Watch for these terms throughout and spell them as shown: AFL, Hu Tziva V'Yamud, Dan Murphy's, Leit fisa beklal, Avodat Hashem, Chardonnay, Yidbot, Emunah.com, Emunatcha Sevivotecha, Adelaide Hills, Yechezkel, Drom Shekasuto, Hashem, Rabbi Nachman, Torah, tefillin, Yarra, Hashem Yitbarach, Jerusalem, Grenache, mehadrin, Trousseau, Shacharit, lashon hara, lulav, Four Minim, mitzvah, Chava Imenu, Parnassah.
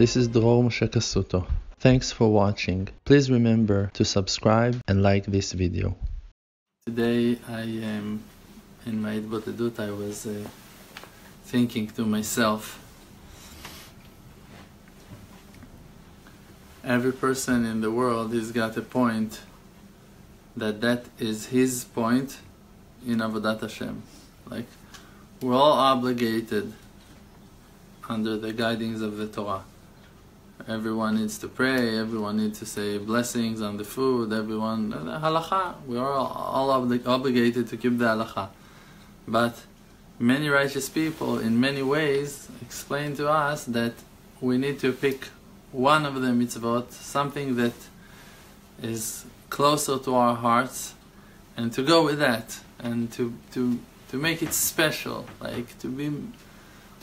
This is Drom Shekasuto. Thanks for watching. Please remember to subscribe and like this video. Today I am in my Yidbot, I was thinking to myself, every person in the world has got a point that is his point in Avodat Hashem. Like, we're all obligated under the guidings of the Torah. Everyone needs to pray, everyone needs to say blessings on the food, everyone, halakha, we are all obligated to keep the halakha. But many righteous people in many ways explain to us that we need to pick one of the mitzvot, something that is closer to our hearts, and to go with that, and to make it special, like to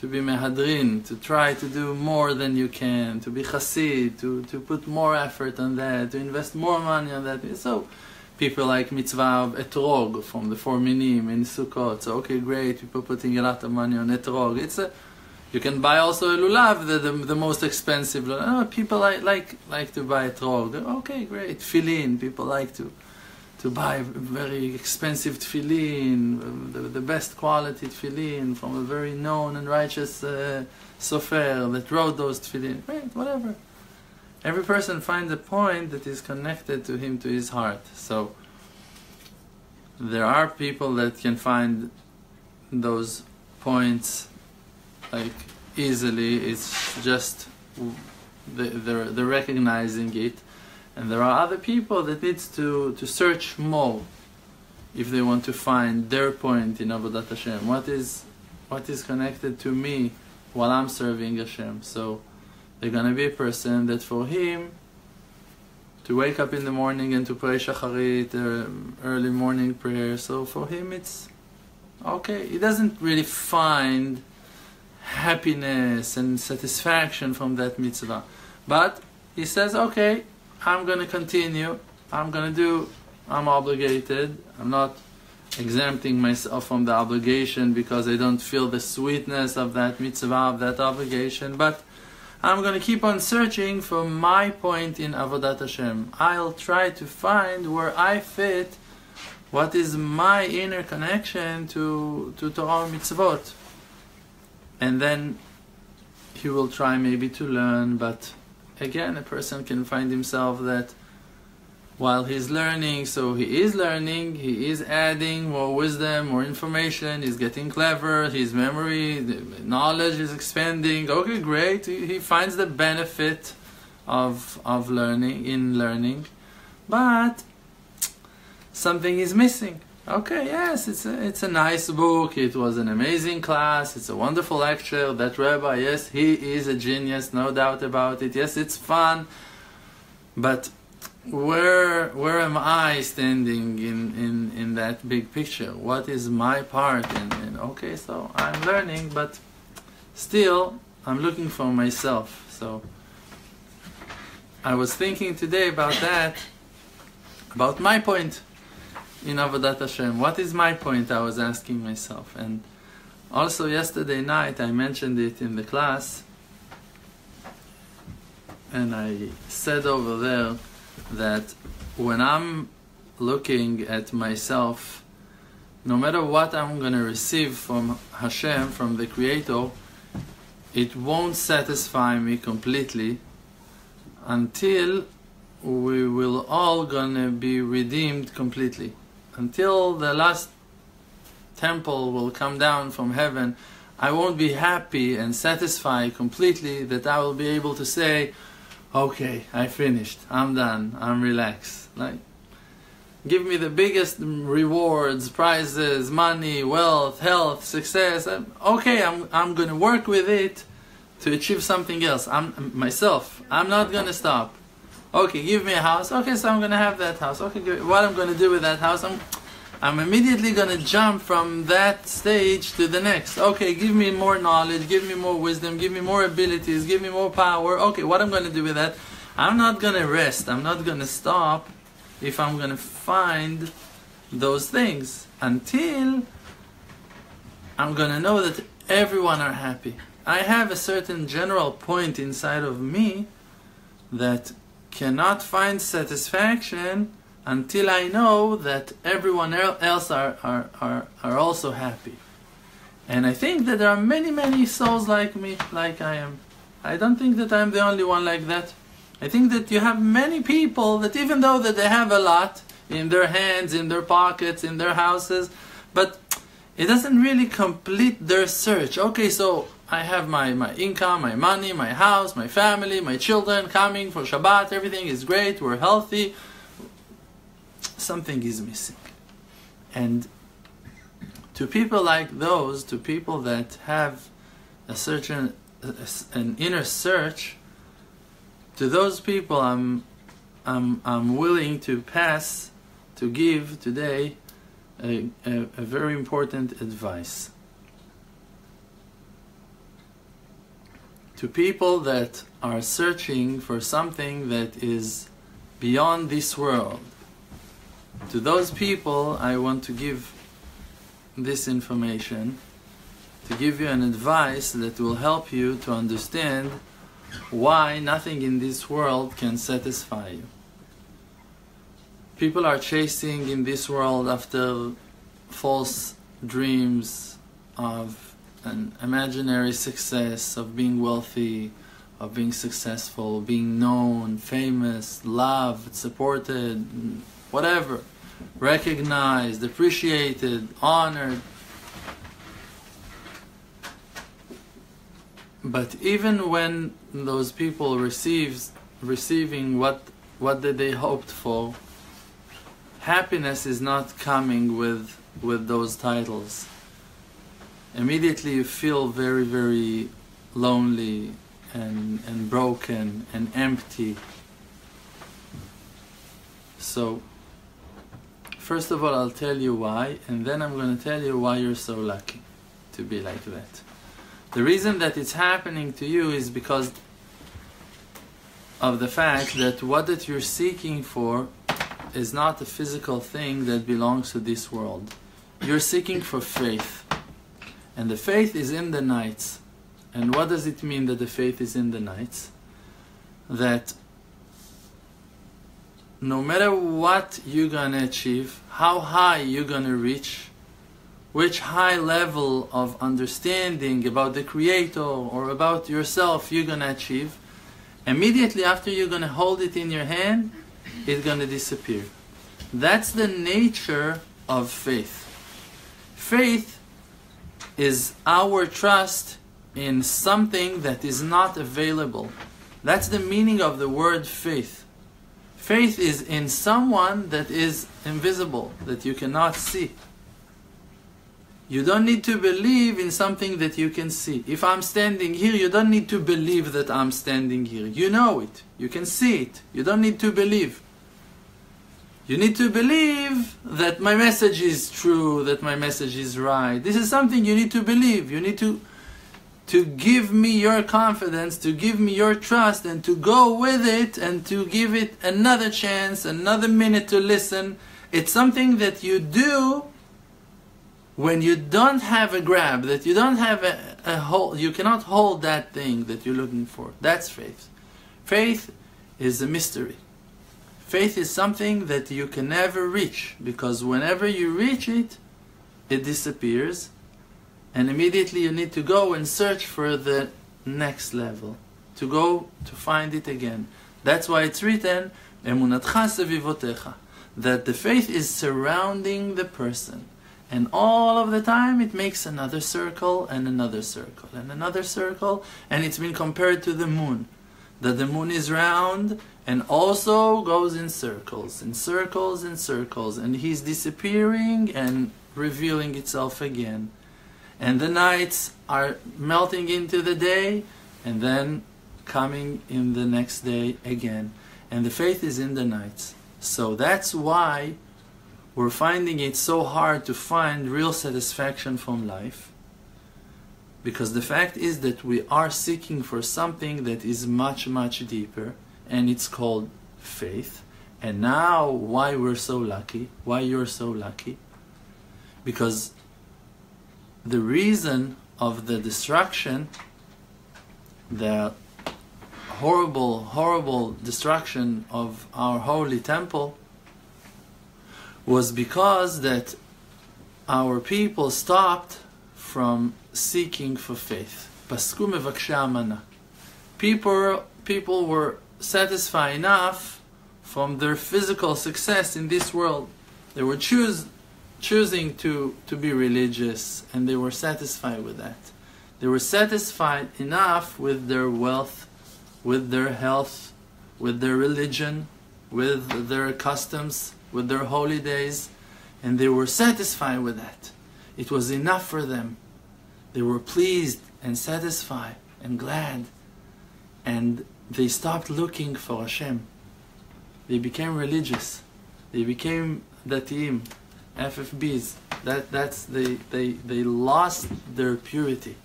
be mehadrin, to try to do more than you can, to be chassid, to put more effort on that, to invest more money on that. So people like mitzvah etrog from the Four Minim in Sukkot, so okay, great, people putting a lot of money on etrog. You can buy also a lulav, the most expensive lulav. People like to buy etrog. Okay, great. Tefillin, people like to buy very expensive tefillin, the best quality tefillin from a very known and righteous sofer that wrote those tefillin. Great, whatever. Every person finds a point that is connected to him, to his heart. So there are people that can find those points like easily. It's just they're recognizing it. And there are other people that needs to search more if they want to find their point in Avodat Hashem. What is connected to me while I'm serving Hashem? So there's gonna be a person that for him to wake up in the morning and to pray Shacharit, early morning prayer. So for him it's okay. He doesn't really find happiness and satisfaction from that mitzvah, but he says, okay, I'm going to continue, I'm going to do, I'm obligated, I'm not exempting myself from the obligation because I don't feel the sweetness of that mitzvah, of that obligation, but I'm going to keep on searching for my point in Avodat Hashem. I'll try to find where I fit, what is my inner connection to Torah mitzvot. And then he will try maybe to learn, but again, a person can find himself that while he's learning, so he is learning, he is adding more wisdom, more information, he's getting clever, his memory, the knowledge is expanding. Okay, great, he finds the benefit of learning, in learning, but something is missing. Okay, yes, it's a nice book, it was an amazing class, it's a wonderful lecture, that rabbi, yes, he is a genius, no doubt about it, yes, it's fun, but where am I standing in that big picture? What is my part? And okay, so I'm learning, but still, I'm looking for myself. So I was thinking today about that, about my point in Avodat Hashem. What is my point? I was asking myself. And also yesterday night I mentioned it in the class, and I said over there that when I'm looking at myself, no matter what I'm going to receive from Hashem, from the Creator, it won't satisfy me completely until we will all gonna be redeemed completely. Until the last temple will come down from heaven, I won't be happy and satisfied completely that I will be able to say, okay, I finished, I'm done, I'm relaxed. Like, give me the biggest rewards, prizes, money, wealth, health, success. Okay, I'm gonna work with it to achieve something else. I'm not gonna stop. Okay, give me a house. Okay, so I'm gonna have that house. Okay, what I'm gonna do with that house? I'm immediately gonna jump from that stage to the next. Okay, give me more knowledge, give me more wisdom, give me more abilities, give me more power. Okay, what I'm gonna do with that? I'm not gonna rest. I'm not gonna stop if I'm gonna find those things until I'm gonna know that everyone are happy. I have a certain general point inside of me that cannot find satisfaction until I know that everyone else are also happy. And I think that there are many, many souls like me, like I am. I don't think that I'm the only one like that. I think that you have many people that even though that they have a lot in their hands, in their pockets, in their houses, but it doesn't really complete their search. Okay, so I have my income, my money, my house, my family, my children coming for Shabbat, everything is great, we're healthy. Something is missing. And to people like those, to people that have a certain, an inner search, to those people I'm willing to pass, to give today a very important advice. To people that are searching for something that is beyond this world, to those people I want to give this information, to give you an advice that will help you to understand why nothing in this world can satisfy you. People are chasing in this world after false dreams of an imaginary success, of being wealthy, of being successful, being known, famous, loved, supported, whatever. Recognized, appreciated, honored. But even when those people receiving what they hoped for, happiness is not coming with those titles. Immediately you feel very, very lonely and broken and empty. So first of all, I'll tell you why, and then I'm going to tell you why you're so lucky to be like that. The reason that it's happening to you is because of the fact that what that you're seeking for is not a physical thing that belongs to this world. You're seeking for faith. And the faith is in the nights. And what does it mean that the faith is in the nights? That no matter what you're gonna achieve, how high you're gonna reach, which high level of understanding about the Creator or about yourself you're gonna achieve, immediately after you're gonna hold it in your hand, it's gonna disappear. That's the nature of faith. Faith is our trust in something that is not available. That's the meaning of the word faith. Faith is in someone that is invisible, that you cannot see. You don't need to believe in something that you can see. If I'm standing here, you don't need to believe that I'm standing here. You know it. You can see it. You don't need to believe. You need to believe that my message is true, that my message is right. This is something you need to believe. You need to give me your confidence, to give me your trust, and to go with it, and to give it another chance, another minute to listen. It's something that you do when you don't have a grab, that you don't have a hold, you cannot hold that thing that you're looking for. That's faith. Faith is a mystery. Faith is something that you can never reach, because whenever you reach it, it disappears. And immediately you need to go and search for the next level, to go to find it again. That's why it's written, Emunatcha Sevivotecha, that the faith is surrounding the person. And all of the time it makes another circle, and another circle, and another circle. And it's been compared to the moon, that the moon is round and also goes in circles, and circles, and circles. And he's disappearing and revealing itself again. And the nights are melting into the day, and then coming in the next day again. And the faith is in the nights. So that's why we're finding it so hard to find real satisfaction from life. Because the fact is that we are seeking for something that is much, much deeper, and it's called faith. And now, why we're so lucky, why you're so lucky, because the reason of the destruction the horrible, horrible destruction of our holy temple was because that our people stopped from seeking for faith. Pasku mevaksha amana. People were satisfied enough from their physical success in this world. They were choosing to be religious, and they were satisfied with that. They were satisfied enough with their wealth, with their health, with their religion, with their customs, with their holy days, and they were satisfied with that. It was enough for them. They were pleased and satisfied and glad, and they stopped looking for Hashem. They became religious. They became datiim, FFBs. They lost their purity.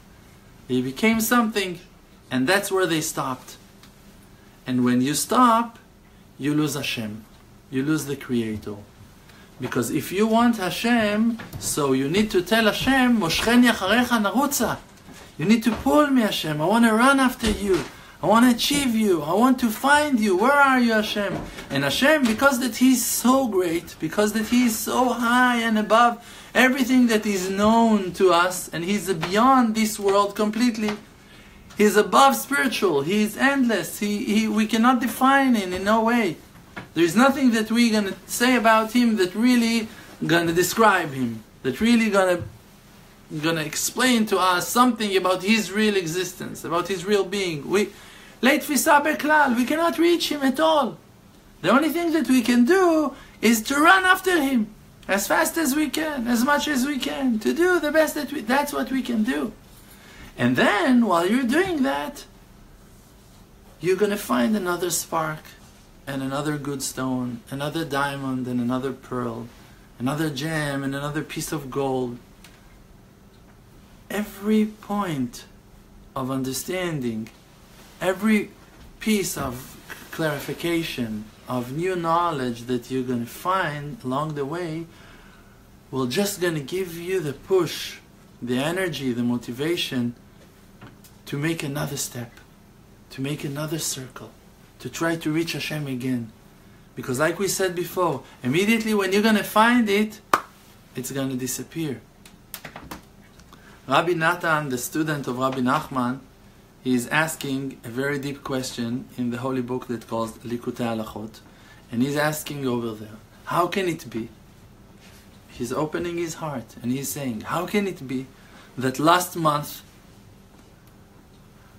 They became something, and that's where they stopped. And when you stop, you lose Hashem. You lose the Creator. Because if you want Hashem, so you need to tell Hashem, Moshcheni Acharecha Nerutza. You need to pull me, Hashem. I want to run after you. I want to achieve you. I want to find you. Where are you, Hashem? And Hashem, because that He is so great, because that He is so high and above everything that is known to us, and He is beyond this world completely. He is above spiritual. He is endless. We cannot define Him in no way. There is nothing that we're going to say about Him that really going to describe Him, that really going to explain to us something about His real existence, about His real being. Leit fisa beklal, we cannot reach Him at all. The only thing that we can do is to run after Him as fast as we can, as much as we can, to do the best that that's what we can do. And then, while you're doing that, you're going to find another spark, and another good stone, another diamond, and another pearl, another gem, and another piece of gold. Every point of understanding, every piece of clarification, of new knowledge that you're going to find along the way, will just going to give you the push, the energy, the motivation to make another step, to make another circle, to try to reach Hashem again. Because like we said before, immediately when you're going to find it, it's going to disappear. Rabbi Natan, the student of Rabbi Nachman, he is asking a very deep question in the holy book that calls Likutei Halachot. And he's asking over there, how can it be? He's opening his heart and he's saying, how can it be that last month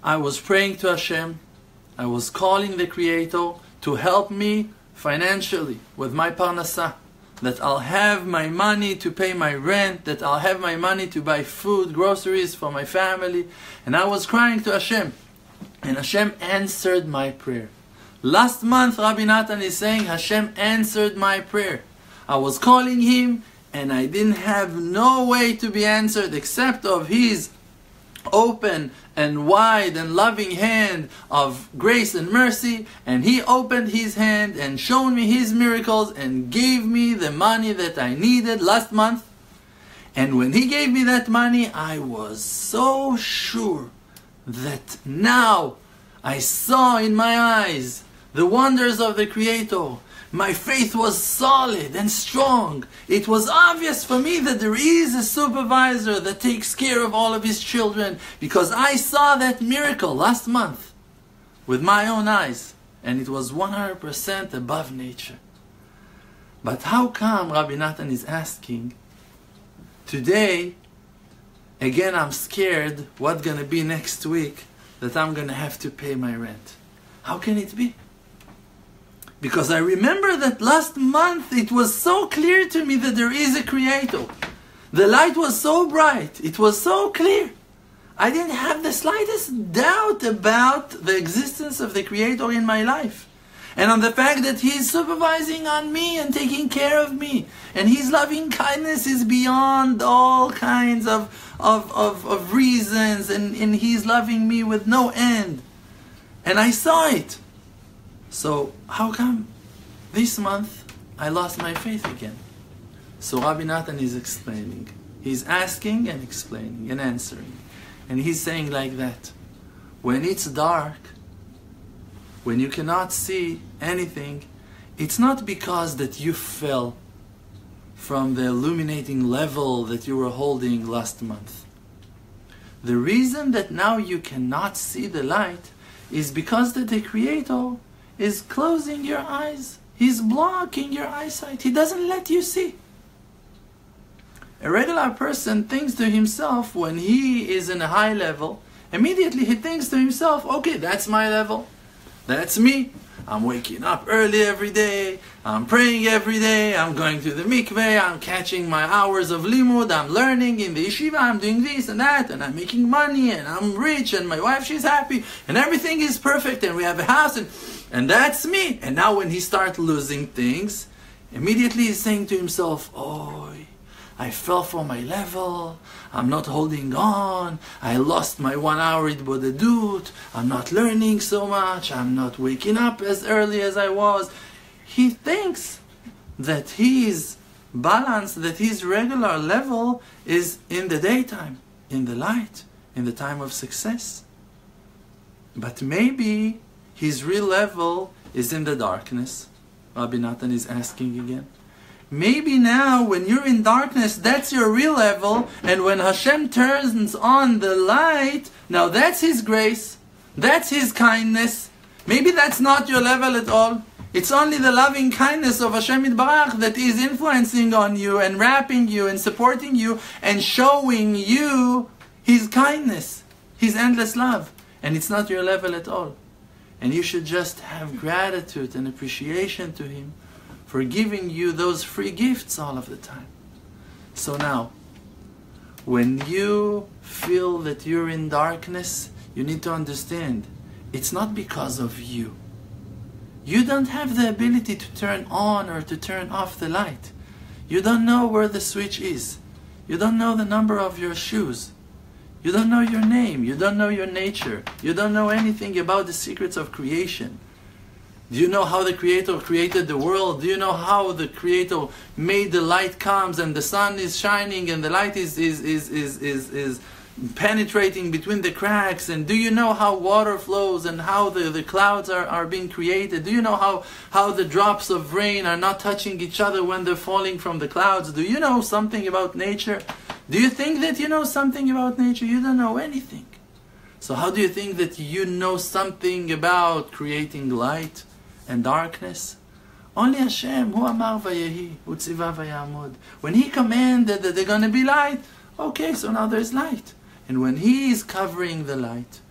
I was praying to Hashem, I was calling the Creator to help me financially with my Parnassah, that I'll have my money to pay my rent, that I'll have my money to buy food, groceries for my family. And I was crying to Hashem, and Hashem answered my prayer. Last month, Rabbi Natan is saying, Hashem answered my prayer. I was calling Him, and I didn't have no way to be answered except of His open and wide and loving hand of grace and mercy, and He opened His hand and showed me His miracles and gave me the money that I needed last month. And when He gave me that money, I was so sure that now I saw in my eyes the wonders of the Creator. My faith was solid and strong. It was obvious for me that there is a supervisor that takes care of all of His children, because I saw that miracle last month with my own eyes, and it was 100% above nature. But how come, Rabbi Natan is asking, today, again I'm scared what's going to be next week, that I'm going to have to pay my rent. How can it be? Because I remember that last month it was so clear to me that there is a Creator. The light was so bright. It was so clear. I didn't have the slightest doubt about the existence of the Creator in my life. And on the fact that He is supervising on me and taking care of me. And His loving kindness is beyond all kinds of reasons. And He is loving me with no end. And I saw it. So, how come this month I lost my faith again? So Rabbi Natan is explaining. He's asking and explaining and answering. And he's saying like that, when it's dark, when you cannot see anything, it's not because that you fell from the illuminating level that you were holding last month. The reason that now you cannot see the light is because that the Creator is closing your eyes. He's blocking your eyesight. He doesn't let you see. A regular person thinks to himself, when he is in a high level, immediately he thinks to himself, okay, that's my level. That's me. I'm waking up early every day. I'm praying every day. I'm going to the mikveh. I'm catching my hours of limud. I'm learning in the yeshiva. I'm doing this and that. And I'm making money. And I'm rich. And my wife, she's happy. And everything is perfect. And we have a house. And that's me. And now when he starts losing things, immediately he's saying to himself, oh, I fell from my level. I'm not holding on. I lost my 1 hour Yidbot edut. I'm not learning so much. I'm not waking up as early as I was. He thinks that his balance, that his regular level is in the daytime, in the light, in the time of success. But maybe his real level is in the darkness. Rabbi Nachman is asking again. Maybe now, when you're in darkness, that's your real level, and when Hashem turns on the light, now that's His grace, that's His kindness. Maybe that's not your level at all. It's only the loving kindness of Hashem Yitbarach that is influencing on you, and wrapping you, and supporting you, and showing you His kindness, His endless love. And it's not your level at all. And you should just have gratitude and appreciation to Him for giving you those free gifts all of the time. So now, when you feel that you're in darkness, you need to understand, it's not because of you. You don't have the ability to turn on or to turn off the light. You don't know where the switch is. You don't know the number of your shoes. You don't know your name. You don't know your nature. You don't know anything about the secrets of creation. Do you know how the Creator created the world? Do you know how the Creator made the light comes and the sun is shining and the light is penetrating between the cracks? And do you know how water flows and how the clouds are being created? Do you know how the drops of rain are not touching each other when they're falling from the clouds? Do you know something about nature? Do you think that you know something about nature? You don't know anything. So how do you think that you know something about creating light and darkness? Only Hashem, Hu Amar V'Yehi, Hu Tziva V'Yamud. When He commanded that they're going to be light, okay, so now there's light. And when He is covering the light,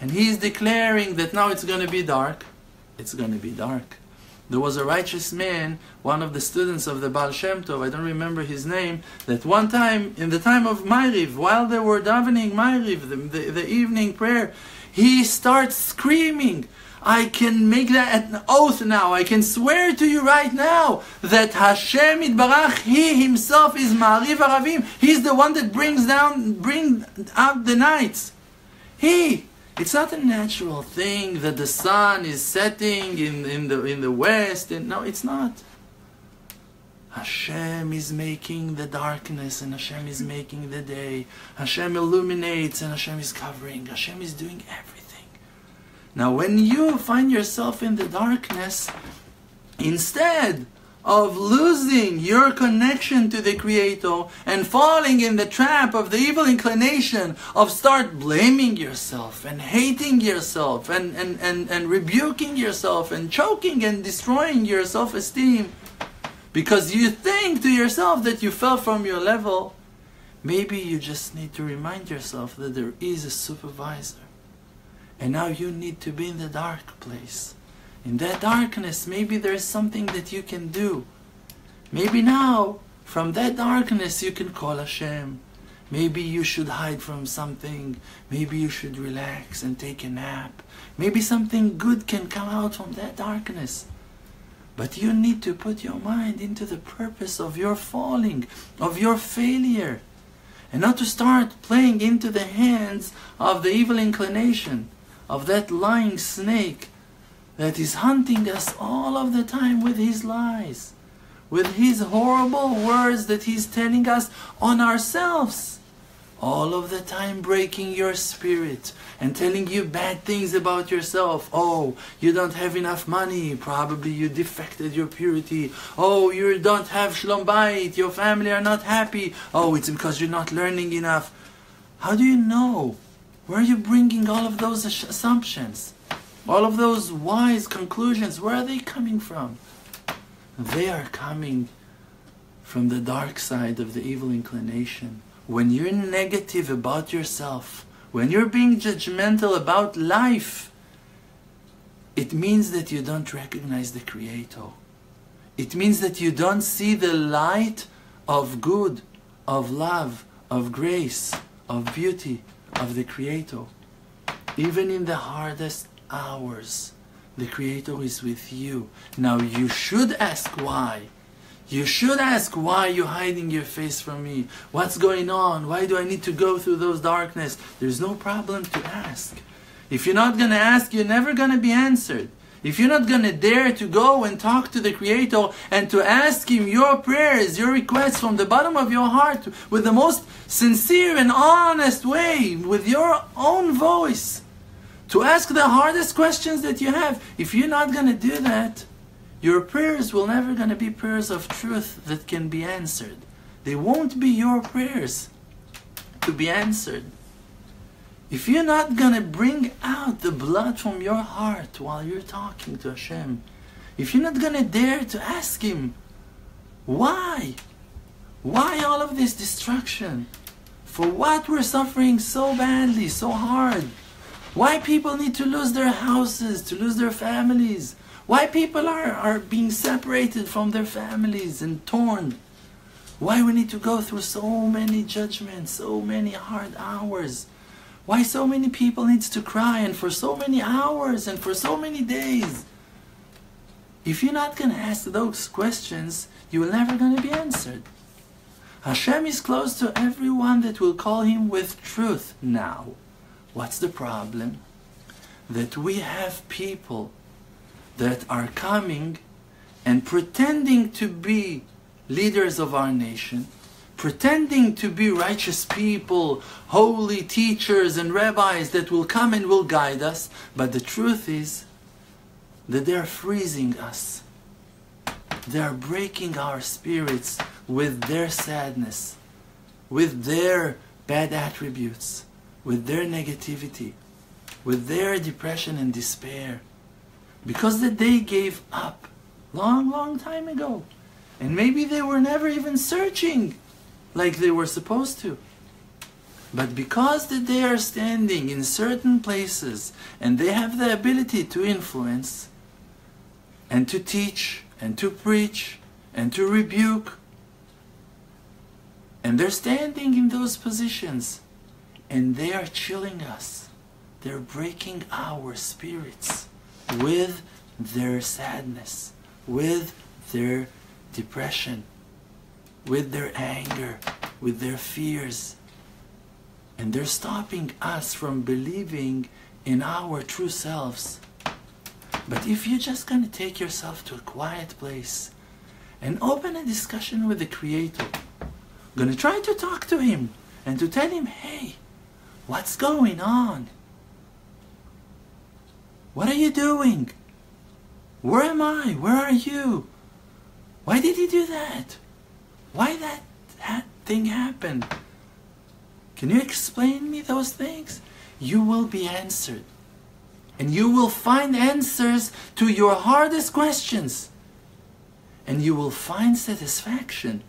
and He is declaring that now it's going to be dark, it's going to be dark. There was a righteous man, one of the students of the Baal Shem Tov, I don't remember his name, that one time, in the time of Ma'ariv, while they were davening Ma'ariv, the evening prayer, he starts screaming, I can make that an oath now. I can swear to you right now that Hashem Yitbarach, He Himself is Ma'ariv Aravim. He's the one that brings out the nights. He. It's not a natural thing that the sun is setting in the west. And no, it's not. Hashem is making the darkness and Hashem is making the day. Hashem illuminates and Hashem is covering. Hashem is doing everything. Now, when you find yourself in the darkness, instead of losing your connection to the Creator and falling in the trap of the evil inclination of start blaming yourself and hating yourself and rebuking yourself and choking and destroying your self-esteem because you think to yourself that you fell from your level, maybe you just need to remind yourself that there is a supervisor. And now you need to be in the dark place. In that darkness, maybe there is something that you can do. Maybe now, from that darkness, you can call Hashem. Maybe you should hide from something. Maybe you should relax and take a nap. Maybe something good can come out from that darkness. But you need to put your mind into the purpose of your falling, of your failure. And not to start playing into the hands of the evil inclination, of that lying snake that is hunting us all of the time with his lies, with his horrible words that he's telling us on ourselves. all of the time breaking your spirit and telling you bad things about yourself. Oh, you don't have enough money, probably you defected your purity. Oh, you don't have Shlom Bayit, your family are not happy. Oh, it's because you're not learning enough. How do you know? Where are you bringing all of those assumptions? All of those wise conclusions, where are they coming from? They are coming from the dark side of the evil inclination. When you're negative about yourself, when you're being judgmental about life, it means that you don't recognize the Creator. It means that you don't see the light of good, of love, of grace, of beauty, of the Creator. Even in the hardest hours, the Creator is with you. Now you should ask why. You should ask, why are you hiding your face from me? What's going on? Why do I need to go through those darkness? There's no problem to ask. If you're not going to ask, you're never going to be answered. If you're not going to dare to go and talk to the Creator and to ask Him your prayers, your requests from the bottom of your heart, with the most sincere and honest way, with your own voice, to ask the hardest questions that you have, if you're not going to do that, your prayers will never going to be prayers of truth that can be answered. They won't be your prayers to be answered. If you're not going to bring out the blood from your heart while you're talking to Hashem, if you're not going to dare to ask Him, why? Why all of this destruction? For what we're suffering so badly, so hard? Why people need to lose their houses, to lose their families? Why people are being separated from their families and torn? Why we need to go through so many judgments, so many hard hours? Why so many people need to cry, and for so many hours and for so many days? If you're not going to ask those questions, you will never going to be answered. Hashem is close to everyone that will call Him with truth. Now, what's the problem? That we have people that are coming and pretending to be leaders of our nation, pretending to be righteous people, holy teachers and rabbis that will come and will guide us, but the truth is that they are freezing us. They are breaking our spirits with their sadness, with their bad attributes, with their negativity, with their depression and despair. Because that they gave up long, long time ago. And maybe they were never even searching like they were supposed to. But because that they are standing in certain places and they have the ability to influence and to teach and to preach and to rebuke, and they're standing in those positions and they are chilling us. They're breaking our spirits with their sadness, with their depression, with their anger, with their fears. And they're stopping us from believing in our true selves. But if you're just going to take yourself to a quiet place and open a discussion with the Creator, going to try to talk to Him and to tell Him, hey, what's going on? What are you doing? Where am I? Where are you? Why did you do that? Why that thing happened? Can you explain me those things? You will be answered. And you will find answers to your hardest questions. And you will find satisfaction.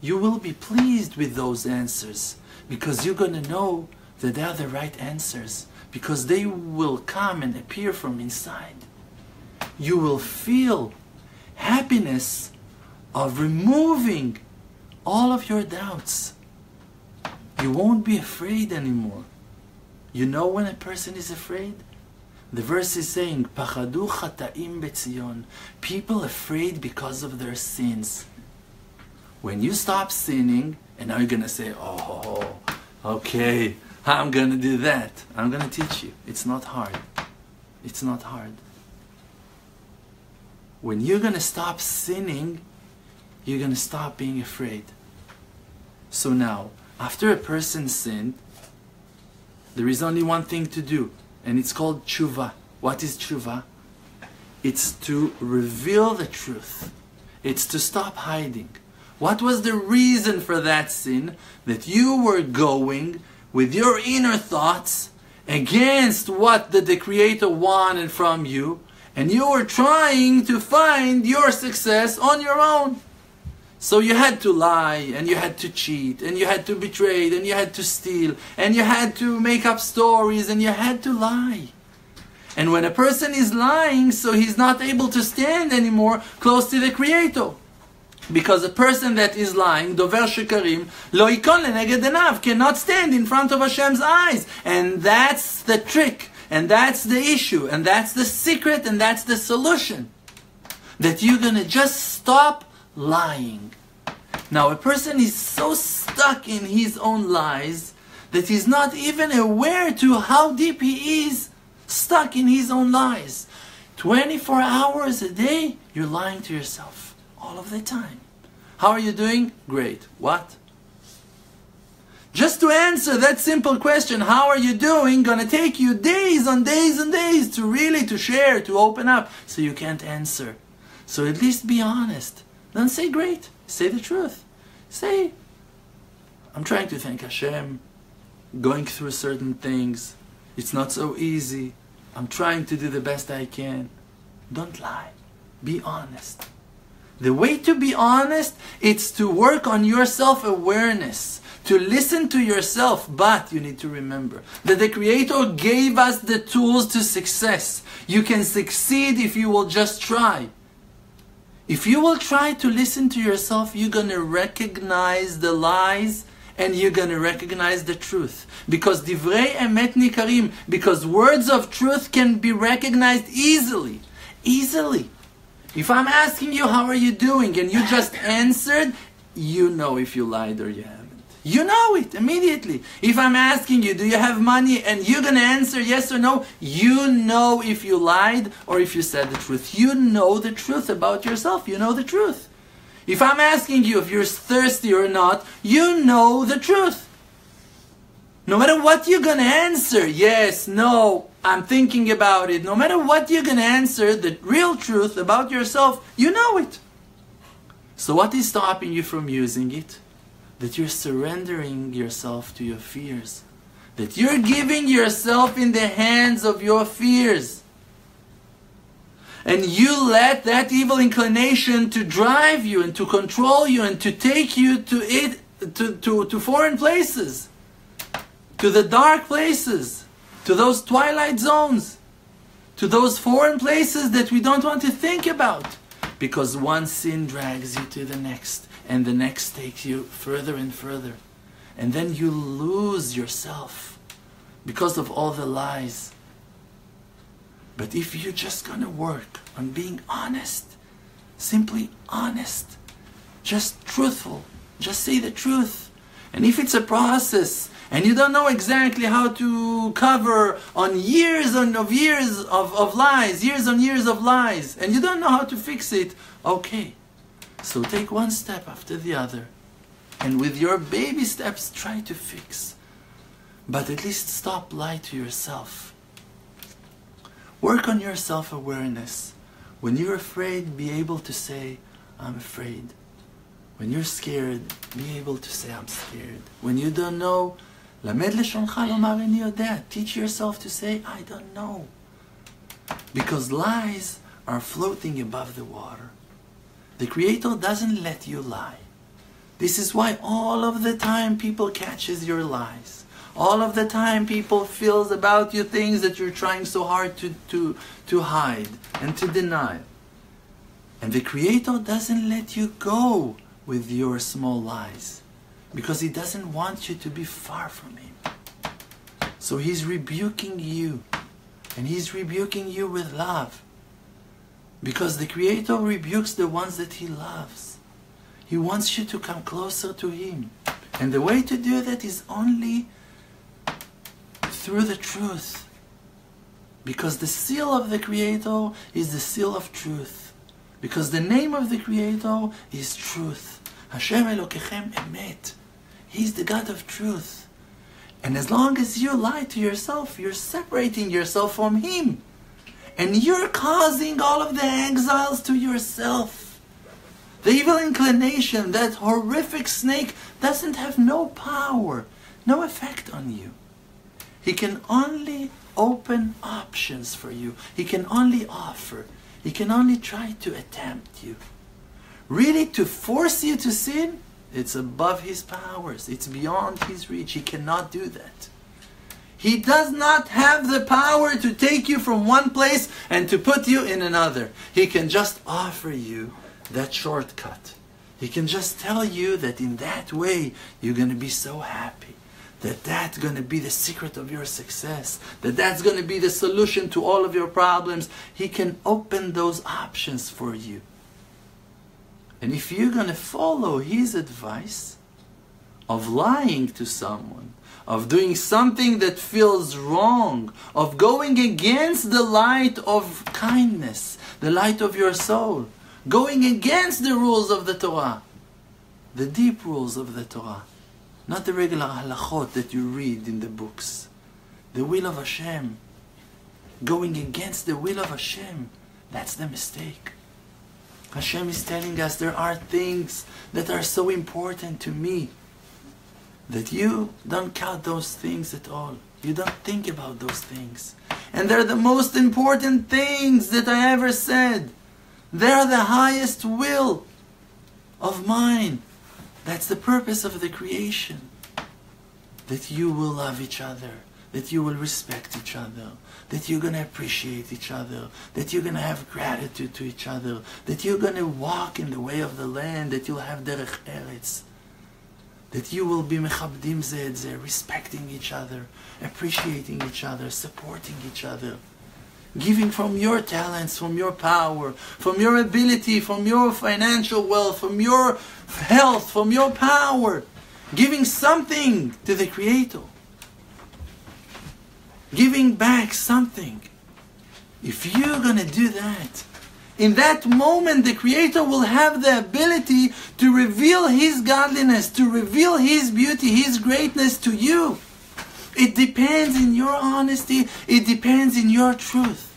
You will be pleased with those answers, because you're going to know that they are the right answers. Because they will come and appear from inside. You will feel happiness of removing all of your doubts. You won't be afraid anymore. You know when a person is afraid? The verse is saying, "Pachadu chataim betzion." People afraid because of their sins. When you stop sinning, and now you're going to say, oh, okay, I'm going to do that. I'm going to teach you. It's not hard. It's not hard. When you're going to stop sinning, you're going to stop being afraid. So now, after a person sinned, there is only one thing to do, and it's called tshuva. What is tshuva? It's to reveal the truth. It's to stop hiding. What was the reason for that sin? That you were going with your inner thoughts against what the Creator wanted from you, and you were trying to find your success on your own. So you had to lie, and you had to cheat, and you had to betray, and you had to steal, and you had to make up stories, and you had to lie. And when a person is lying, so he's not able to stand anymore close to the Creator. Because a person that is lying, dover shekarim, lo yikon leneged enav, cannot stand in front of Hashem's eyes. And that's the trick, and that's the issue, and that's the secret, and that's the solution. That you're going to just stop lying. Now a person is so stuck in his own lies that he's not even aware to how deep he is stuck in his own lies. 24 hours a day, you're lying to yourself. All of the time. How are you doing? Great. What? Just to answer that simple question, how are you doing, gonna take you days and days and days to really, to share, to open up. So you can't answer. So at least be honest. Don't say great. Say the truth. Say, I'm trying to thank Hashem. Going through certain things. It's not so easy. I'm trying to do the best I can. Don't lie. Be honest. The way to be honest, it's to work on your self-awareness, to listen to yourself, but you need to remember that the Creator gave us the tools to success. You can succeed if you will just try. If you will try to listen to yourself, you're going to recognize the lies and you're going to recognize the truth. Because divrei emet nikarim, because words of truth can be recognized easily. Easily. If I'm asking you, how are you doing? And you just answered, you know if you lied or you haven't. You know it immediately. If I'm asking you, do you have money? And you're going to answer yes or no. You know if you lied or if you said the truth. You know the truth about yourself. You know the truth. If I'm asking you if you're thirsty or not, you know the truth. No matter what you're going to answer, yes, no, I'm thinking about it. No matter what you're going to answer, the real truth about yourself, you know it. So what is stopping you from using it? That you're surrendering yourself to your fears. That you're giving yourself in the hands of your fears. And you let that evil inclination to drive you and to control you and to take you to foreign places. To the dark places. To those twilight zones, to those foreign places that we don't want to think about. Because one sin drags you to the next, and the next takes you further and further. And then you lose yourself because of all the lies. But if you're just going to work on being honest, simply honest, just truthful, just say the truth. And if it's a process, and you don't know exactly how to cover on years and of years of lies, years and years of lies, and you don't know how to fix it, okay. So take one step after the other, and with your baby steps try to fix. But at least stop lying to yourself. Work on your self-awareness. When you're afraid, be able to say, I'm afraid. When you're scared, be able to say, I'm scared. When you don't know, teach yourself to say, I don't know. Because lies are floating above the water. The Creator doesn't let you lie. This is why all of the time people catches your lies. All of the time people feels about you things that you're trying so hard to hide and to deny. And the Creator doesn't let you go with your small lies. Because He doesn't want you to be far from Him. So He's rebuking you. And He's rebuking you with love. Because the Creator rebukes the ones that He loves. He wants you to come closer to Him. And the way to do that is only through the truth. Because the seal of the Creator is the seal of truth. Because the name of the Creator is truth. Hashem Elokechem Emet. He's the God of truth. And as long as you lie to yourself, you're separating yourself from Him. And you're causing all of the exiles to yourself. The evil inclination, that horrific snake, doesn't have no power, no effect on you. He can only open options for you. He can only offer. He can only try to tempt you. Really, to force you to sin, it's above his powers. It's beyond his reach. He cannot do that. He does not have the power to take you from one place and to put you in another. He can just offer you that shortcut. He can just tell you that in that way you're going to be so happy. That that's going to be the secret of your success. That that's going to be the solution to all of your problems. He can open those options for you. And if you're going to follow his advice of lying to someone, of doing something that feels wrong, of going against the light of kindness, the light of your soul, going against the rules of the Torah, the deep rules of the Torah, not the regular halachot that you read in the books, the will of Hashem, going against the will of Hashem, that's the mistake. Hashem is telling us there are things that are so important to me that you don't count those things at all. You don't think about those things. And they're the most important things that I ever said. They're the highest will of mine. That's the purpose of the creation. That you will love each other. That you will respect each other. That you're going to appreciate each other. That you're going to have gratitude to each other. That you're going to walk in the way of the land. That you'll have derech eretz. That you will be mechabdim ze et ze, respecting each other, appreciating each other, supporting each other, giving from your talents, from your power, from your ability, from your financial wealth, from your health, from your power, giving something to the Creator, giving back something. If you're going to do that, in that moment, the Creator will have the ability to reveal His godliness, to reveal His beauty, His greatness to you. It depends in your honesty. It depends in your truth.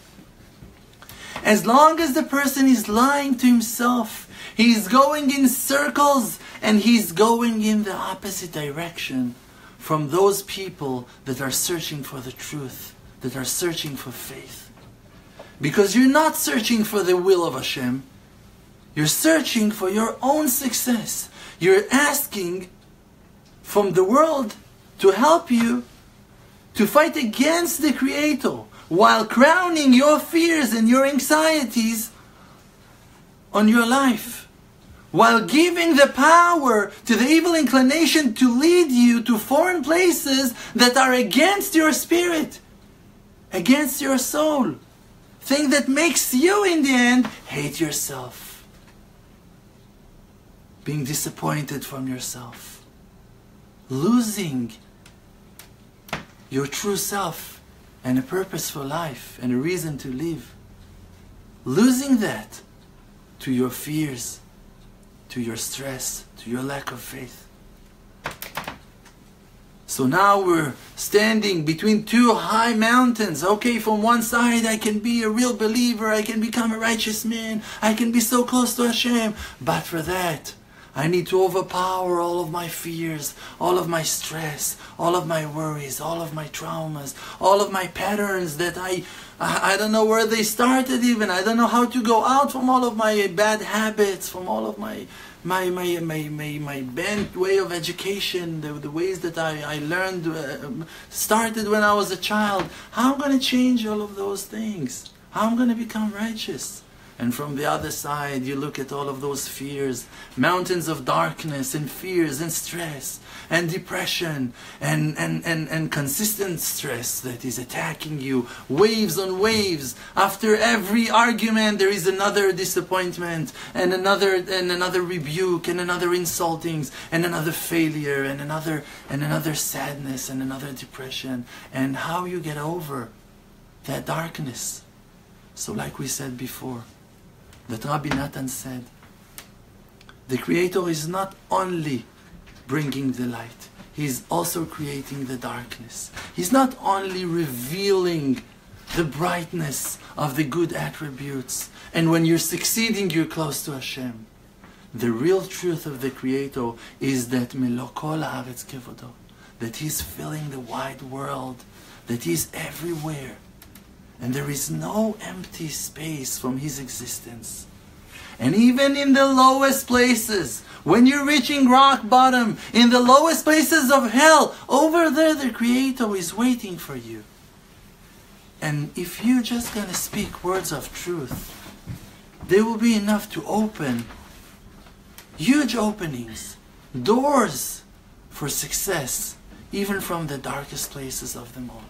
As long as the person is lying to himself, he's going in circles and he's going in the opposite direction from those people that are searching for the truth, that are searching for faith. Because you're not searching for the will of Hashem. You're searching for your own success. You're asking from the world to help you to fight against the Creator while crowning your fears and your anxieties on your life, while giving the power to the evil inclination to lead you to foreign places that are against your spirit, against your soul. Thing that makes you, in the end, hate yourself. Being disappointed from yourself. Losing your true self and a purpose for life and a reason to live. Losing that to your fears, to your stress, to your lack of faith. So now we're standing between two high mountains. Okay, from one side I can be a real believer. I can become a righteous man. I can be so close to Hashem. But for that, I need to overpower all of my fears, all of my stress, all of my worries, all of my traumas, all of my patterns that I don't know where they started even. I don't know how to go out from all of my bad habits, from all of my bent way of education, the ways that I learned, started when I was a child. How am I going to change all of those things? How am I going to become righteous? And from the other side, you look at all of those fears, mountains of darkness and fears and stress and depression and consistent stress that is attacking you, waves on waves. After every argument there is another disappointment and another rebuke and another insultings and another failure and another sadness and another depression, and how you get over that darkness. So like we said before, that Rabbi Nachman said, the Creator is not only bringing the light. He's also creating the darkness. He's not only revealing the brightness of the good attributes, and when you're succeeding, you're close to Hashem. The real truth of the Creator is that melokol haaretz kevodo, that He's filling the wide world, that He's everywhere, and there is no empty space from His existence. And even in the lowest places, when you're reaching rock bottom, in the lowest places of hell, over there the Creator is waiting for you. And if you're just going to speak words of truth, they will be enough to open huge openings, doors for success, even from the darkest places of them all.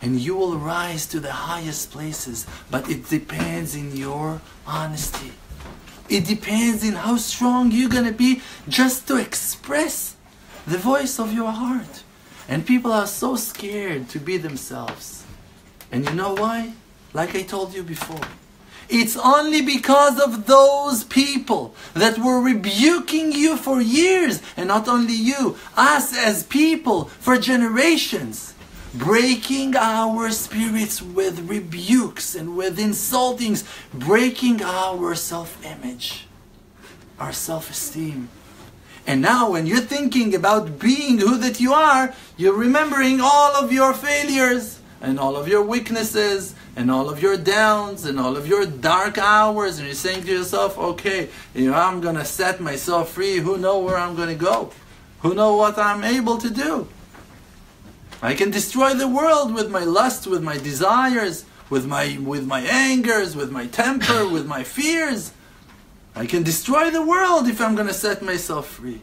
And you will rise to the highest places, but it depends in your honesty. It depends in how strong you're going to be just to express the voice of your heart. And people are so scared to be themselves. And you know why? Like I told you before, it's only because of those people that were rebuking you for years, and not only you, us as people for generations, breaking our spirits with rebukes and with insultings, breaking our self-image, our self-esteem. And now when you're thinking about being who that you are, you're remembering all of your failures and all of your weaknesses and all of your downs and all of your dark hours, and you're saying to yourself, okay, you know, I'm going to set myself free. Who knows where I'm going to go? Who knows what I'm able to do? I can destroy the world with my lust, with my desires, with my angers, with my temper, with my fears. I can destroy the world if I'm going to set myself free.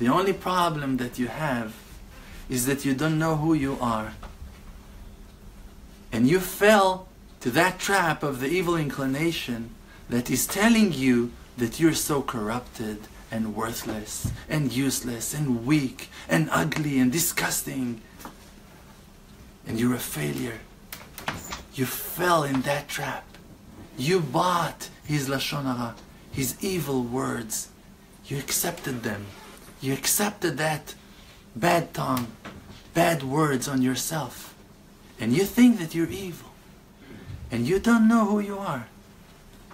The only problem that you have is that you don't know who you are. And you fell to that trap of the evil inclination that is telling you that you're so corrupted and worthless and useless and weak and ugly and disgusting. And you're a failure. You fell in that trap. You bought his lashon hara, his evil words. You accepted them. You accepted that bad tongue, bad words on yourself. And you think that you're evil. And you don't know who you are.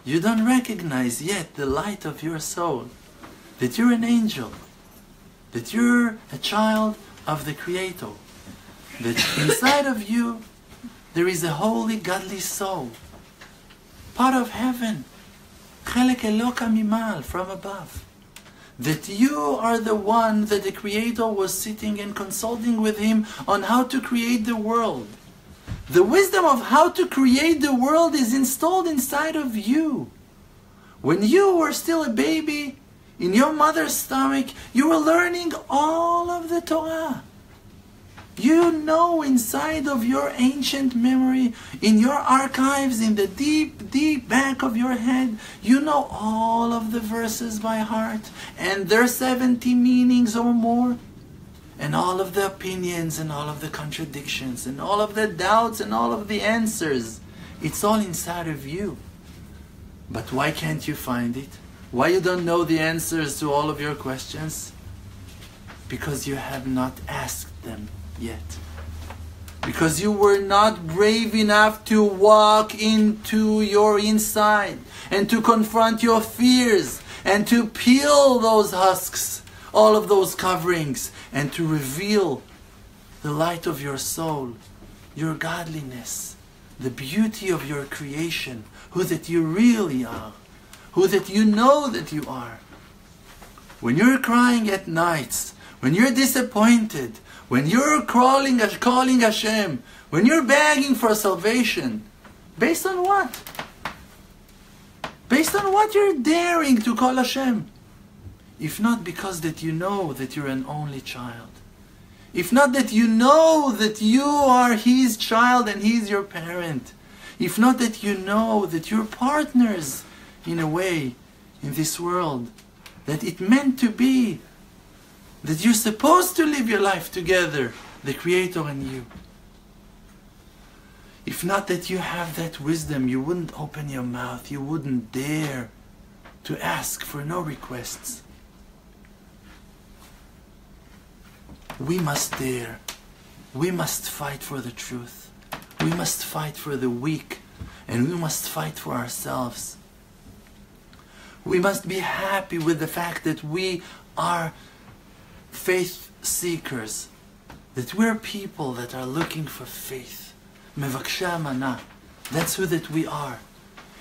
You don't recognize yet the light of your soul, that you're an angel, that you're a child of the Creator, that inside of you there is a holy, godly soul, part of heaven, Chelek Eloka Mimal, from above, that you are the one that the Creator was sitting and consulting with him on how to create the world. The wisdom of how to create the world is installed inside of you. When you were still a baby, in your mother's stomach, you were learning all of the Torah. You know inside of your ancient memory, in your archives, in the deep, deep back of your head, you know all of the verses by heart, and their 70 meanings or more, and all of the opinions, and all of the contradictions, and all of the doubts, and all of the answers. It's all inside of you. But why can't you find it? Why you don't know the answers to all of your questions? Because you have not asked them yet. Because you were not brave enough to walk into your inside and to confront your fears and to peel those husks, all of those coverings, and to reveal the light of your soul, your godliness, the beauty of your creation, who that you really are, who that you know that you are. When you're crying at nights, when you're disappointed, when you're calling Hashem, when you're begging for salvation, based on what? Based on what you're daring to call Hashem? If not because that you know that you're an only child. If not that you know that you are His child and He's your parent. If not that you know that you're partners, in a way, in this world, that it meant to be, that you're supposed to live your life together, the Creator and you. If not that you have that wisdom, you wouldn't open your mouth, you wouldn't dare to ask for no requests. we must dare, we must fight for the truth, we must fight for the weak, and we must fight for ourselves. We must be happy with the fact that we are faith seekers, that we're people that are looking for faith. Mevaksha amana, that's who that we are.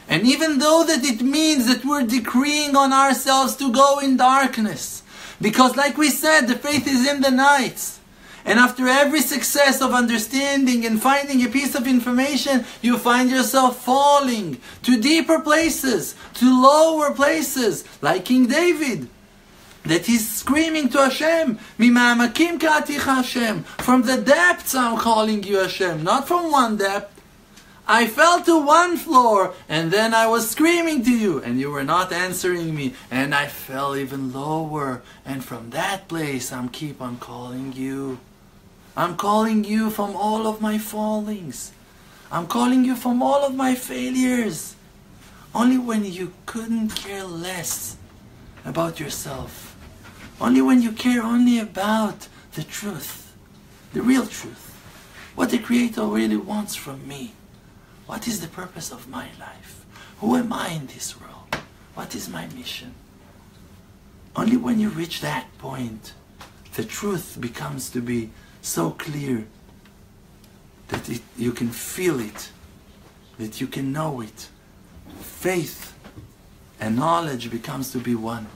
And even though that it means that we're decreeing on ourselves to go in darkness, because like we said, the faith is in the night. And after every success of understanding and finding a piece of information, you find yourself falling to deeper places, to lower places, like King David, that he's screaming to Hashem, "Mima'amakim ka'aticha Hashem." From the depths I'm calling you, Hashem, not from one depth. I fell to one floor, and then I was screaming to you, and you were not answering me, and I fell even lower, and from that place I'm keep on calling you. I'm calling you from all of my fallings. I'm calling you from all of my failures. Only when you couldn't care less about yourself. Only when you care only about the truth, the real truth. What the Creator really wants from me. What is the purpose of my life? Who am I in this world? What is my mission? Only when you reach that point, the truth becomes to be so clear that you can feel it, that you can know it. Faith and knowledge becomes to be one.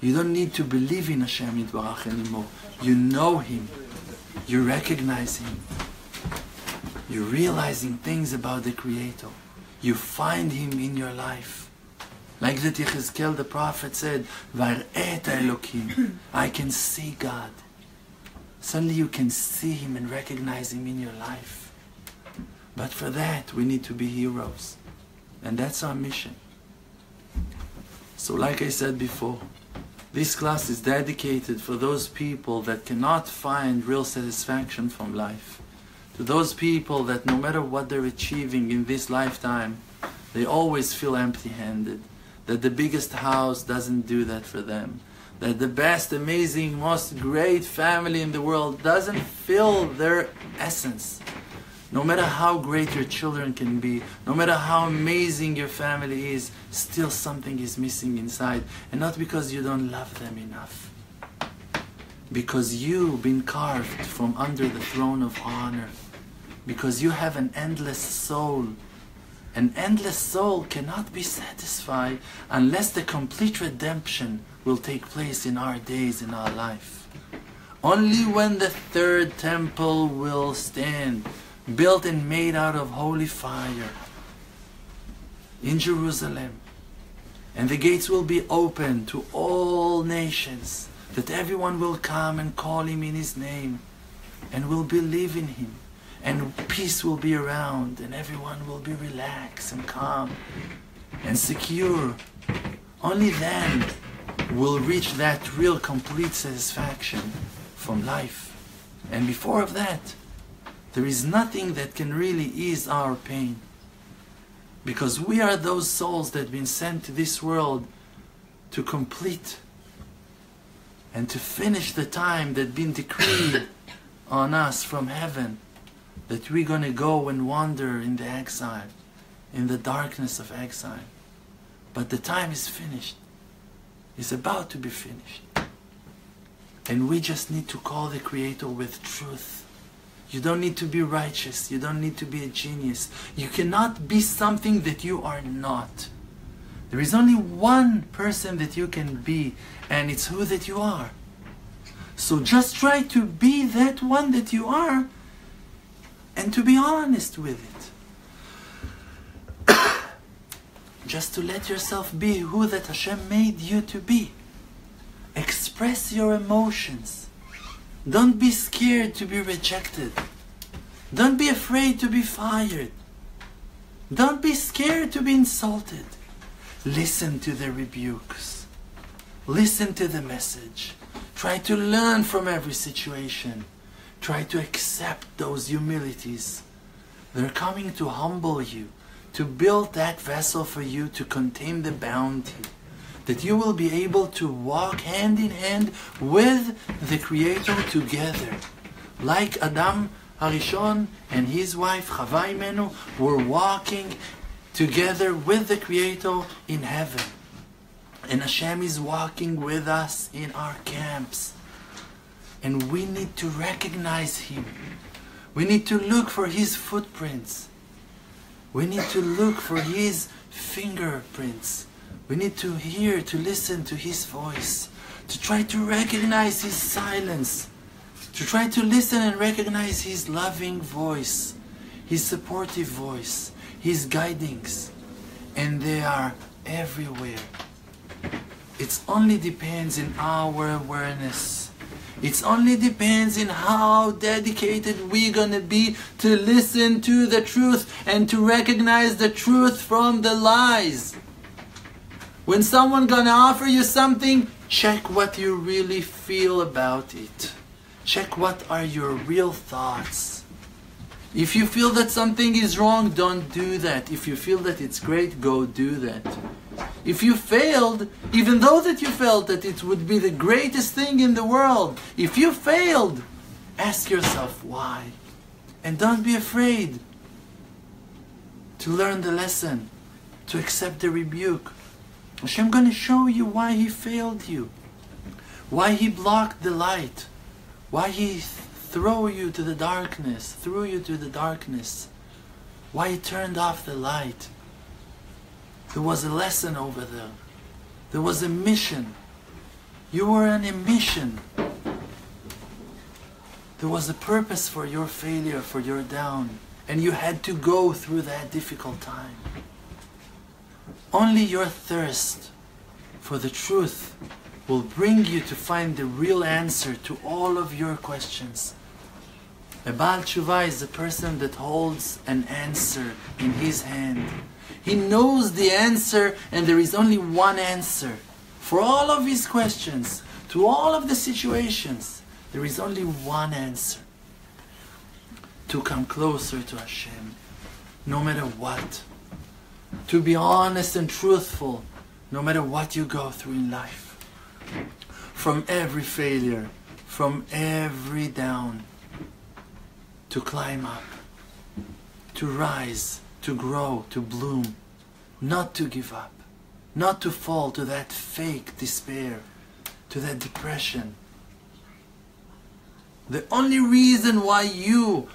You don't need to believe in Hashem Yitbarach anymore. You know Him. You recognize Him. You're realizing things about the Creator. You find Him in your life. Like that Yechezkel the prophet said, I can see God. Suddenly you can see Him and recognize Him in your life. But for that, we need to be heroes. And that's our mission. So like I said before, this class is dedicated for those people that cannot find real satisfaction from life. To those people that no matter what they're achieving in this lifetime, they always feel empty-handed. That the biggest house doesn't do that for them. That the best, amazing, most great family in the world doesn't fill their essence. No matter how great your children can be, no matter how amazing your family is, still something is missing inside. And not because you don't love them enough. Because you've been carved from under the throne of honor. Because you have an endless soul. An endless soul cannot be satisfied unless the complete redemption will take place in our days, in our life. Only when the third temple will stand, built and made out of holy fire in Jerusalem. And the gates will be open to all nations, that everyone will come and call Him in His name and will believe in Him. And peace will be around, and everyone will be relaxed and calm and secure. Only then will reach that real complete satisfaction from life. And before of that, there is nothing that can really ease our pain. Because we are those souls that have been sent to this world to complete and to finish the time that has been decreed on us from heaven. That we're going to go and wander in the exile, in the darkness of exile. But the time is finished. It's about to be finished. And we just need to call the Creator with truth. You don't need to be righteous. You don't need to be a genius. You cannot be something that you are not. There is only one person that you can be, and it's who that you are. So just try to be that one that you are, and to be honest with it. Just to let yourself be who that Hashem made you to be. Express your emotions. Don't be scared to be rejected. Don't be afraid to be fired. Don't be scared to be insulted. Listen to the rebukes. Listen to the message. Try to learn from every situation. Try to accept those humilities. They're coming to humble you, to build that vessel for you to contain the bounty, that you will be able to walk hand in hand with the Creator together. Like Adam Harishon and his wife Chava Imenu were walking together with the Creator in heaven. And Hashem is walking with us in our camps. And we need to recognize Him. We need to look for His footprints. We need to look for His fingerprints. We need to hear, to listen to His voice. To try to recognize His silence. To try to listen and recognize His loving voice. His supportive voice. His guidings. And they are everywhere. It only depends on our awareness. It only depends on how dedicated we're going to be to listen to the truth and to recognize the truth from the lies. When someone's going to offer you something, check what you really feel about it. Check what are your real thoughts. If you feel that something is wrong, don't do that. If you feel that it's great, go do that. If you failed, even though that you felt that it would be the greatest thing in the world, if you failed, ask yourself why. And don't be afraid to learn the lesson, to accept the rebuke. Hashem going to show you why He failed you, why He blocked the light, why He threw you to the darkness, why He turned off the light. There was a lesson over there. There was a mission. You were on a mission. There was a purpose for your failure, for your down. And you had to go through that difficult time. Only your thirst for the truth will bring you to find the real answer to all of your questions. A Baal Tshuva is a person that holds an answer in his hand. He knows the answer, and there is only one answer. For all of his questions, to all of the situations, there is only one answer. To come closer to Hashem, no matter what. To be honest and truthful, no matter what you go through in life. From every failure, from every down, to climb up, to rise, to grow, to bloom, not to give up, not to fall to that fake despair, to that depression. The only reason why you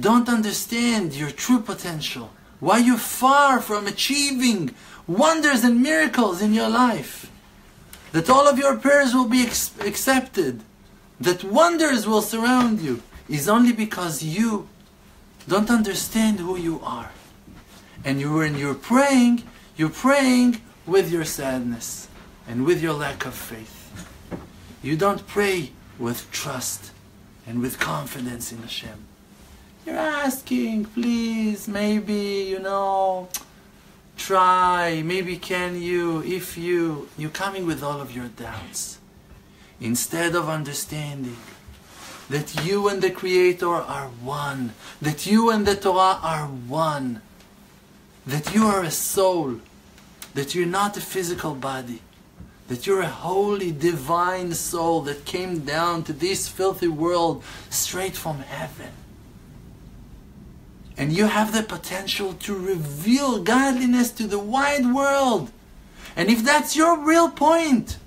don't understand your true potential, why you're far from achieving wonders and miracles in your life, that all of your prayers will be accepted, that wonders will surround you, is only because you don't understand who you are. And when you're praying with your sadness and with your lack of faith. You don't pray with trust and with confidence in Hashem. You're asking, please, maybe, you know, try, maybe can you, if you. You're coming with all of your doubts. Instead of understanding that you and the Creator are one, that you and the Torah are one, that you are a soul, that you're not a physical body, that you're a holy, divine soul that came down to this filthy world straight from heaven. And you have the potential to reveal godliness to the wide world. And if that's your real point,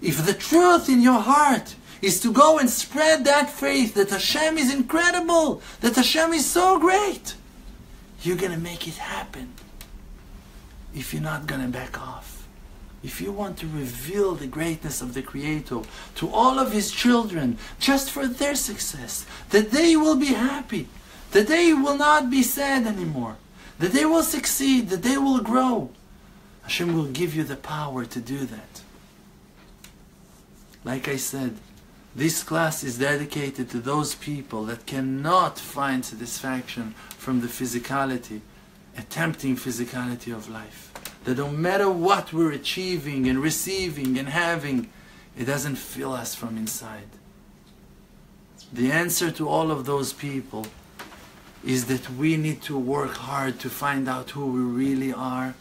if the truth in your heart is to go and spread that faith that Hashem is incredible, that Hashem is so great, you're going to make it happen if you're not going to back off. If you want to reveal the greatness of the Creator to all of His children, just for their success, that they will be happy, that they will not be sad anymore, that they will succeed, that they will grow, Hashem will give you the power to do that. Like I said, this class is dedicated to those people that cannot find satisfaction from the physicality, attempting physicality of life. That no matter what we're achieving and receiving and having, it doesn't fill us from inside. The answer to all of those people is that we need to work hard to find out who we really are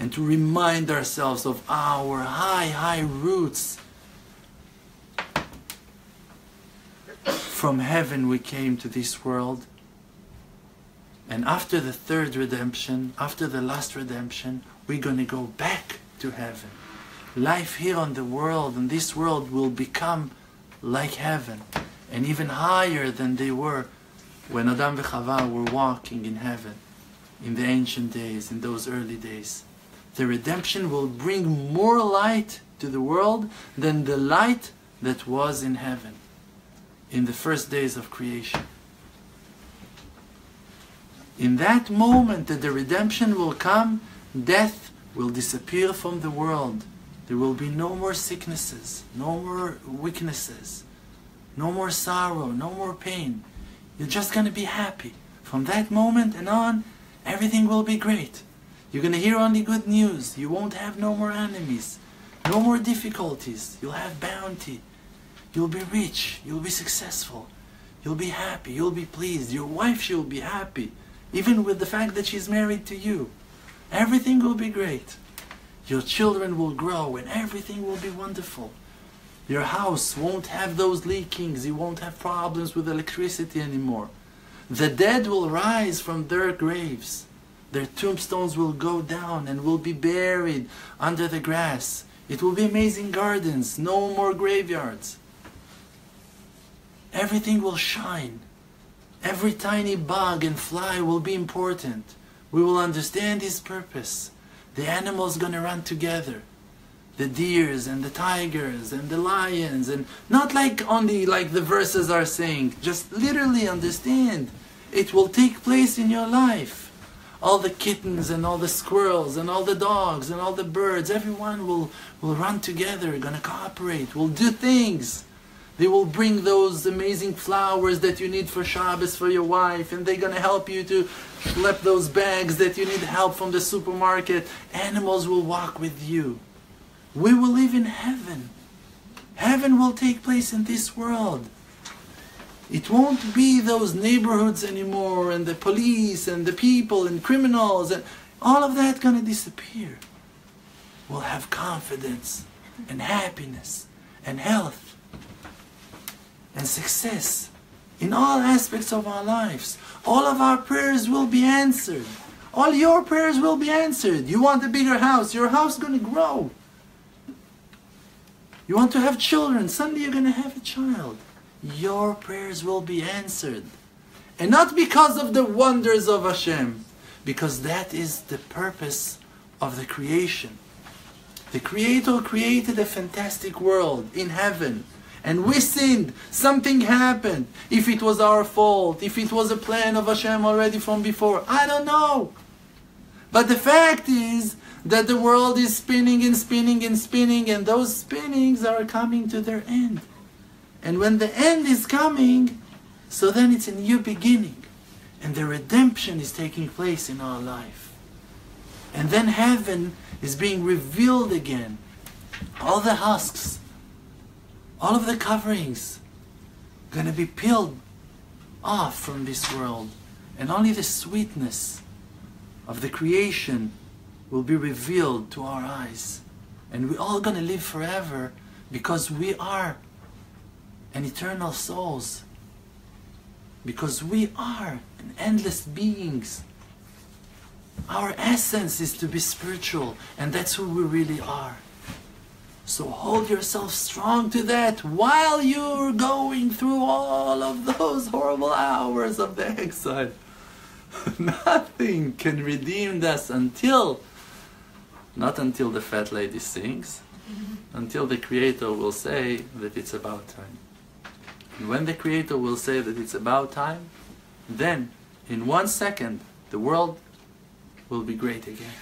and to remind ourselves of our high roots. From heaven we came to this world, and after the third redemption, after the last redemption, we're going to go back to heaven. Life here on the world, in this world, will become like heaven, and even higher than they were when Adam and Chava were walking in heaven, in the ancient days, in those early days. The redemption will bring more light to the world than the light that was in heaven, in the first days of creation. In that moment that the redemption will come, death will disappear from the world. There will be no more sicknesses, no more weaknesses, no more sorrow, no more pain. You're just going to be happy. From that moment and on, everything will be great. You're going to hear only good news. You won't have no more enemies, no more difficulties. You'll have bounty. You'll be rich. You'll be successful. You'll be happy. You'll be pleased. Your wife, she'll be happy, even with the fact that she's married to you. Everything will be great. Your children will grow and everything will be wonderful. Your house won't have those leakings. You won't have problems with electricity anymore. The dead will rise from their graves. Their tombstones will go down and will be buried under the grass. It will be amazing gardens, no more graveyards. Everything will shine. Every tiny bug and fly will be important. We will understand his purpose. The animals going to run together. The deers and the tigers and the lions, and not like only like the verses are saying, just literally understand. It will take place in your life. All the kittens and all the squirrels and all the dogs and all the birds, everyone will run together, going to cooperate, will do things. They will bring those amazing flowers that you need for Shabbos for your wife, and they're going to help you to schlep those bags that you need help from the supermarket. Animals will walk with you. We will live in heaven. Heaven will take place in this world. It won't be those neighborhoods anymore, and the police, and the people, and criminals, and all of that going to disappear. We'll have confidence, and happiness, and health, and success in all aspects of our lives. All of our prayers will be answered. All your prayers will be answered. You want a bigger house, your house is going to grow. You want to have children, suddenly you're going to have a child. Your prayers will be answered. And not because of the wonders of Hashem, because that is the purpose of the creation. The Creator created a fantastic world in heaven. And we sinned. Something happened. If it was our fault, if it was a plan of Hashem already from before, I don't know. But the fact is that the world is spinning and spinning and spinning, and those spinnings are coming to their end. And when the end is coming, so then it's a new beginning. And the redemption is taking place in our life. And then heaven is being revealed again. All the husks, all of the coverings going to be peeled off from this world, and only the sweetness of the creation will be revealed to our eyes. And we're all going to live forever because we are an eternal souls, because we are an endless beings. Our essence is to be spiritual, and that's who we really are. So hold yourself strong to that while you're going through all of those horrible hours of the exile. Nothing can redeem us until, not until the fat lady sings, until the Creator will say that it's about time. And when the Creator will say that it's about time, then in 1 second the world will be great again.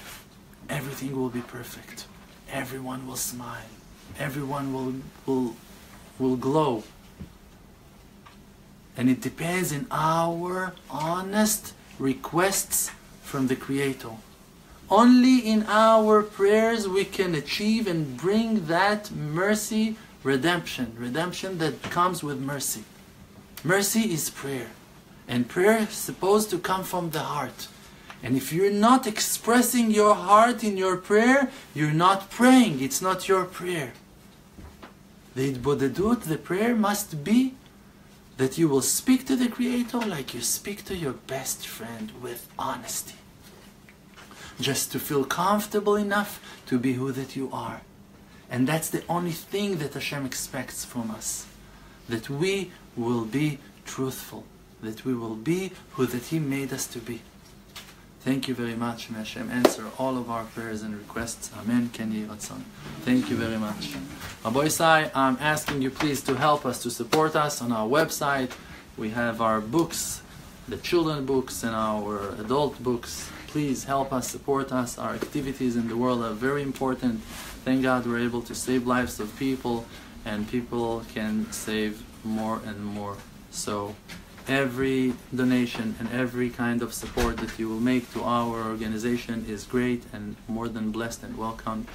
Everything will be perfect. Everyone will smile. Everyone will glow. And it depends on our honest requests from the Creator. Only in our prayers we can achieve and bring that mercy, redemption. Redemption that comes with mercy. Mercy is prayer. And prayer is supposed to come from the heart. And if you're not expressing your heart in your prayer, you're not praying. It's not your prayer. The Yidbodedut, the prayer must be that you will speak to the Creator like you speak to your best friend, with honesty. Just to feel comfortable enough to be who that you are. And that's the only thing that Hashem expects from us. That we will be truthful. That we will be who that He made us to be. Thank you very much. May Hashem answer all of our prayers and requests. Amen. Ken Yeh Ratzon. Thank you very much. Aboisai, I'm asking you please to help us, to support us on our website. We have our books, the children books and our adult books. Please help us, support us. Our activities in the world are very important. Thank God we're able to save lives of people, and people can save more and more. So every donation and every kind of support that you will make to our organization is great and more than blessed and welcome.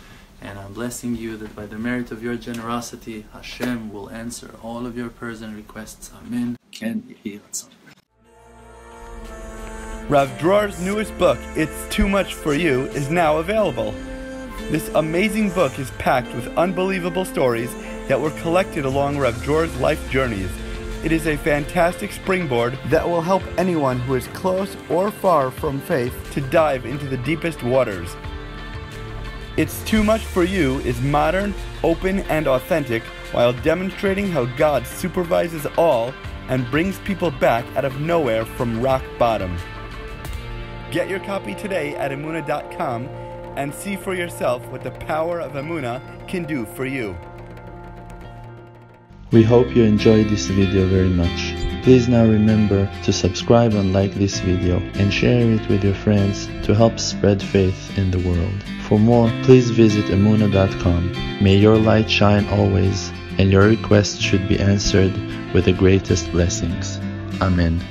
And I'm blessing you that by the merit of your generosity, Hashem will answer all of your prayers and requests. Amen. Ken Yeh Ratzon. Rav Dror's newest book, It's Too Much For You, is now available. This amazing book is packed with unbelievable stories that were collected along Rav Dror's life journeys. It is a fantastic springboard that will help anyone who is close or far from faith to dive into the deepest waters. It's Too Much For You is modern, open, and authentic, while demonstrating how God supervises all and brings people back out of nowhere from rock bottom. Get your copy today at Emunah.com and see for yourself what the power of Emunah can do for you. We hope you enjoyed this video very much. Please now remember to subscribe and like this video and share it with your friends to help spread faith in the world. For more, please visit Emunah.com. May your light shine always, and your requests should be answered with the greatest blessings. Amen.